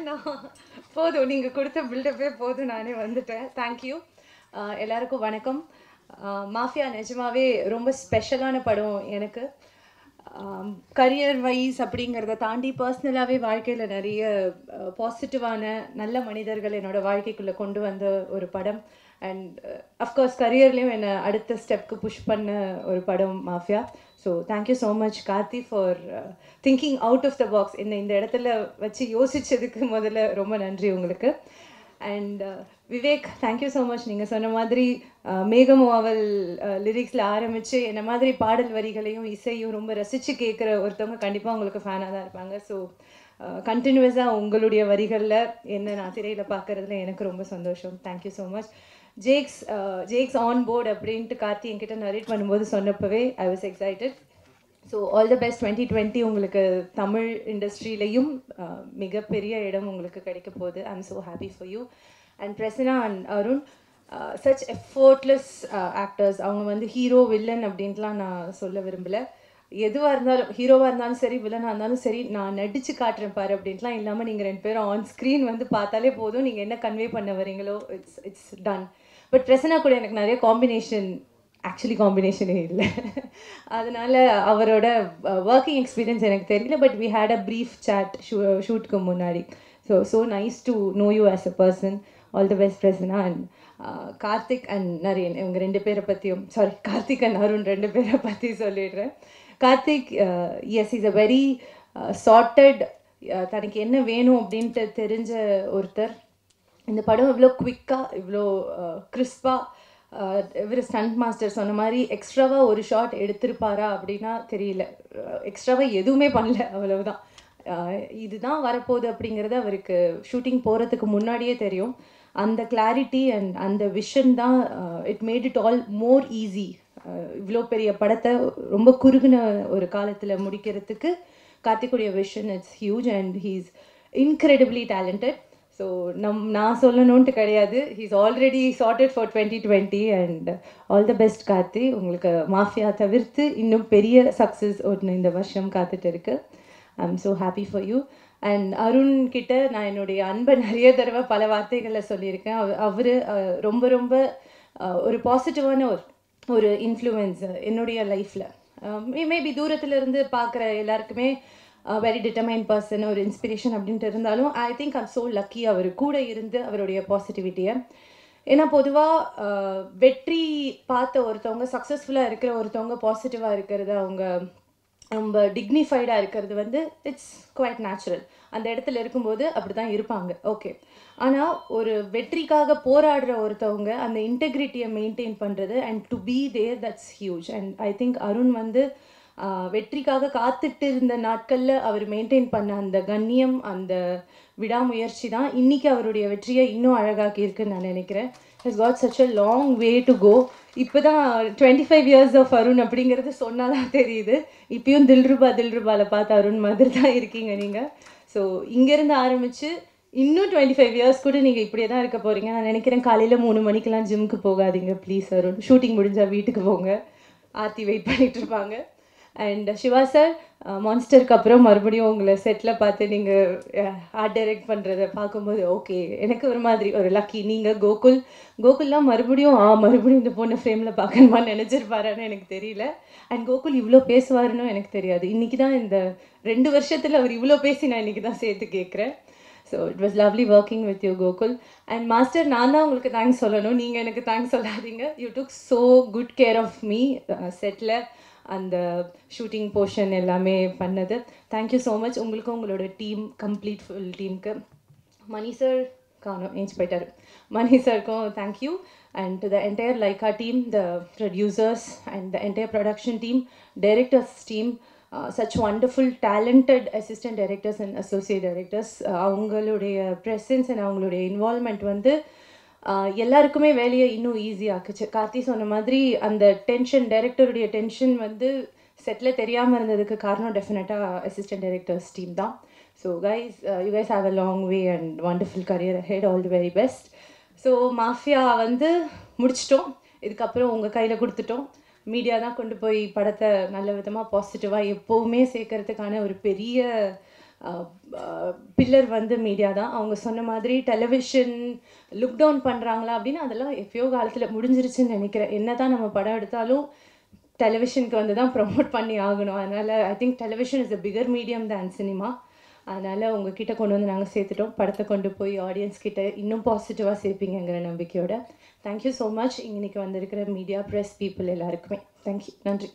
வேண்டாம், போதும், நீங்கள் கொடுத்த பில்டப்பே போதும், நானே வந்துட்டேன். தேங்க்யூ. எல்லாருக்கும் வணக்கம். மாஃபியா நிஜமாவே ரொம்ப ஸ்பெஷலான படம். எனக்கு கரியர் வைஸ் அப்படிங்கிறத தாண்டி பர்சனலாகவே வாழ்க்கையில் நிறைய பாசிட்டிவான நல்ல மனிதர்கள் என்னோடய வாழ்க்கைக்குள்ளே கொண்டு வந்த ஒரு படம். அண்ட் அஃப்கோர்ஸ் கரியர்லேயும் என்னை அடுத்த ஸ்டெப்க்கு புஷ் பண்ண ஒரு படம் Mafia. So thank you so much Karthi for thinking out of the box. என்னை இந்த இடத்துல வச்சு யோசித்ததுக்கு முதல்ல ரொம்ப நன்றி உங்களுக்கு. And Vivek, thank you so much. நீங்கள் சொன்ன மாதிரி மேகமோவல் லிரிக்ஸில் ஆரம்பித்து என்ன மாதிரி பாடல் வரிகளையும் இசையும் ரொம்ப ரசித்து கேட்குற ஒருத்தவங்க கண்டிப்பாக உங்களுக்கு ஃபேனாக தான் இருப்பாங்க. ஸோ கண்டினியூஸாக உங்களுடைய வரிகளில் என்ன நான் திரையில் பார்க்குறதுல எனக்கு ரொம்ப சந்தோஷம். Thank you so much. Jakes on board அப்படின்ட்டு கார்த்தி என்கிட்ட நரேட் பண்ணும்போது சொன்னப்பவே I was excited. So all the best. 2020 உங்களுக்கு தமிழ் இண்டஸ்ட்ரியிலையும் மிகப்பெரிய இடம் உங்களுக்கு கிடைக்க போகுது. I am so happy for you. And Prasanna and Arun such effortless actors. அவங்க வந்து ஹீரோ வில்லன் அப்படின்ட்டுலாம் நான் சொல்ல விரும்பலை. எதுவாக இருந்தாலும், ஹீரோவாக இருந்தாலும் சரி, வில்லனாக இருந்தாலும் சரி, நான் நடித்து காட்டுறேன் பாரு அப்படின்ட்டுலாம் இல்லாமல் நீங்கள் ரெண்டு பேரும் ஆன் ஸ்க்ரீன் வந்து பார்த்தாலே போதும், நீங்கள் என்ன கன்வே பண்ண வரீங்களோ இட்ஸ் டன். பட் பிரசன்னா கூட எனக்கு நிறைய காம்பினேஷனே இல்லை, அதனால் அவரோட ஒர்க்கிங் எக்ஸ்பீரியன்ஸ் எனக்கு தெரியல. But we had a brief chat ஷூட்டுக்கு முன்னாடி. So nice to know you as a person. All the best Prasanna. And Karthik and Naren, இவங்க ரெண்டு பேரை பற்றியும், சாரி, கார்த்திக் அண்ட் அருண் ரெண்டு பேரை பற்றி சொல்லிடுறேன். Karthik, yes, is a very sorted, தனக்கு என்ன வேணும் அப்படின்ட்டு தெரிஞ்ச ஒருத்தர். இந்த படம் இவ்வளோ குவிக்காக, இவ்வளோ கிறிஸ்பாக, இவர் ஸ்டண்ட் மாஸ்டர் சொன்ன மாதிரி எக்ஸ்ட்ராவாக ஒரு ஷாட் எடுத்திருப்பாரா அப்படின்னா தெரியல. எக்ஸ்ட்ராவாக எதுவுமே பண்ணல, அவ்வளவுதான். இதுதான் வரப்போகுது அப்படிங்கிறது அவருக்கு ஷூட்டிங் போகிறதுக்கு முன்னாடியே தெரியும். அந்த கிளாரிட்டி அண்ட் அந்த விஷன் தான் it made it all more easy. இவ்வளோ பெரிய படத்தை ரொம்ப குறுகின ஒரு காலத்தில் முடிக்கிறதுக்கு கார்த்திக்குடைய vision it's huge. And he's incredibly talented. So நான் சொல்லணும்ட்டு கிடையாது, he's already sorted for 2020. And all the best Karthi. உங்களுக்கு மாஃபியா தவிர்த்து இன்னும் பெரிய சக்ஸஸ் ஒன்று இந்த வருஷம் காத்துட்டு இருக்கு. I am so happy for you. And Arun கிட்ட நான் என்னுடைய அன்பை நிறைய தடவை பல வார்த்தைகளில் சொல்லியிருக்கேன். அவர் ரொம்ப ரொம்ப ஒரு பாசிட்டிவான ஒரு இன்ஃப்ளூயன்ஸ் என்னுடைய லைஃப்பில். மேபி தூரத்தில் இருந்து பார்க்குற எல்லாருக்குமே வெரி டிட்டர்மைன் பர்சன், ஒரு இன்ஸ்பிரேஷன் அப்படின்ட்டு இருந்தாலும் I think I'm so lucky அவர் கூட இருந்து அவருடைய பாசிட்டிவிட்டியை. ஏன்னா பொதுவாக வெற்றி பார்த்த ஒருத்தவங்க, சக்ஸஸ்ஃபுல்லாக இருக்கிற ஒருத்தவங்க, பாசிட்டிவாக இருக்கிறது, அவங்க ரொம்ப டிக்னிஃபைடாக இருக்கிறது வந்து இட்ஸ் குவைட் நேச்சுரல். அந்த இடத்துல இருக்கும்போது அப்படி தான் இருப்பாங்க, ஓகே. ஆனால் ஒரு வெற்றிக்காக போராடுற ஒருத்தவங்க அந்த இன்டெகிரிட்டியை மெயின்டைன் பண்ணுறது and to be there, that's huge. And I think Arun வந்து வெற்றிக்காக காத்துட்டு இருந்த நாட்களில் அவர் மெயின்டைன் பண்ண அந்த கண்ணியம், அந்த விடாமுயற்சி தான் இன்றைக்கி அவருடைய வெற்றியை இன்னும் அழகாக்கி இருக்குன்னு நான் நினைக்கிறேன். Has got such a long way to go. இப்போ தான் 25 years of அருண் அப்படிங்கிறது சொன்னால் தான் தெரியுது. இப்போயும் தில்ருபாவில் பார்த்து அருண் மாதிரி தான் இருக்கீங்க நீங்கள். ஸோ இங்கேருந்து ஆரம்பித்து இன்னும் 25 years கூட நீங்கள் இப்படியே தான் இருக்க போகிறீங்க நான் நினைக்கிறேன். காலையில் 3 மணிக்கெலாம் ஜிம்முக்கு போகாதீங்க ப்ளீஸ் அருண். ஷூட்டிங் முடிஞ்சால் வீட்டுக்கு போங்க, ஆர்த்தி வெயிட் பண்ணிகிட்டு இருப்பாங்க. அண்ட் சிவா சார், மான்ஸ்டருக்கு அப்புறம் மறுபடியும் உங்களை செட்டில் பார்த்து நீங்கள் ஆர்ட் டைரக்ட் பண்ணுறதை பார்க்கும்போது ஓகே, எனக்கு ஒரு மாதிரி ஒரு லக்கி. நீங்கள் கோகுல்லாம் மறுபடியும் மறுபடியும் இந்த பொண்ணு ஃப்ரேமில் பார்க்கணுமா நினச்சிருப்பாரான்னு எனக்கு தெரியல. அண்ட் கோகுல் இவ்வளோ பேசுவாருன்னு எனக்கு தெரியாது. இன்றைக்கி தான் இந்த 2 வருஷத்தில் அவர் இவ்வளோ பேசி நான் இன்றைக்கி தான் சேர்த்து கேட்குறேன். So it was lovely working with you Gokul. And master, நான் தான் உங்களுக்கு தேங்க்ஸ் சொல்லணும், நீங்கள் எனக்கு தேங்க்ஸ் சொல்லாதீங்க. You took so good care of me செட்டில், அந்த ஷூட்டிங் போர்ஷன் எல்லாமே பண்ணது. தேங்க்யூ ஸோ மச் உங்களுக்கும் உங்களோட டீம், கம்ப்ளீட் ஃபுல் டீமுக்கு. மணி சார் காணும், ஏஞ்சி போயிட்டார். மணி சாருக்கும் thank you. And to the entire Lyca team, the producers and the entire production team, directors team, such wonderful talented assistant directors and associate directors. அவங்களுடைய presence and அவங்களுடைய involvement வந்து எல்லாருக்குமே வேலையை இன்னும் ஈஸியாக்குச்சு. கார்த்தி சொன்ன மாதிரி அந்த டென்ஷன், டைரக்டருடைய டென்ஷன் வந்து செட்டில் தெரியாமல் இருந்ததுக்கு காரணம் டெஃபினட்டாக அசிஸ்டன்ட் டைரக்டர்ஸ் டீம் தான். So you guys have a long way and wonderful career head. All the very best. So mafia வந்து முடிச்சிட்டோம், இதுக்கப்புறம் உங்கள் கையில் கொடுத்துட்டோம். மீடியா தான் கொண்டு போய் படத்தை நல்ல விதமாக பாசிட்டிவாக எப்போவுமே சேர்க்கறதுக்கான ஒரு பெரிய பில்லர் வந்து மீடியா தான். அவங்க சொன்ன மாதிரி டெலிவிஷன் லுக் டவுன் பண்ணுறாங்களா அப்படின்னா அதெல்லாம் எப்பயோ காலத்தில் முடிஞ்சிருச்சுன்னு நினைக்கிறேன். என்ன தான் நம்ம படம் எடுத்தாலும் டெலிவிஷனுக்கு வந்து தான் ப்ரொமோட் பண்ணி ஆகணும். அதனால் I think television is a bigger medium than cinema. அதனால் உங்ககிட்ட கொண்டு வந்து நாங்கள் சேர்த்துட்டோம். படத்தை கொண்டு போய் ஆடியன்ஸ் கிட்ட இன்னும் பாசிட்டிவாக சேர்ப்பீங்கிற நம்பிக்கையோட தேங்க்யூ ஸோ மச். இன்னைக்கு வந்திருக்கிற மீடியா ப்ரெஸ் பீப்புள் எல்லாருக்குமே தேங்க்யூ, நன்றி.